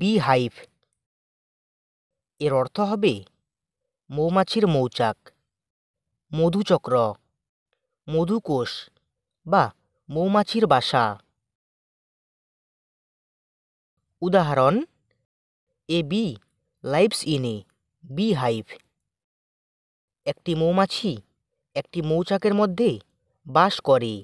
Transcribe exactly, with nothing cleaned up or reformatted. Beehive এর অর্থ হবে মৌমাছির মৌচাক, মধুচক্র, মধুকোষ বা মৌমাছির বাসা। উদাহরণ, a bee lives in a beehive, একটি মৌমাছি একটি মৌচাকের মধ্যে বাস করে।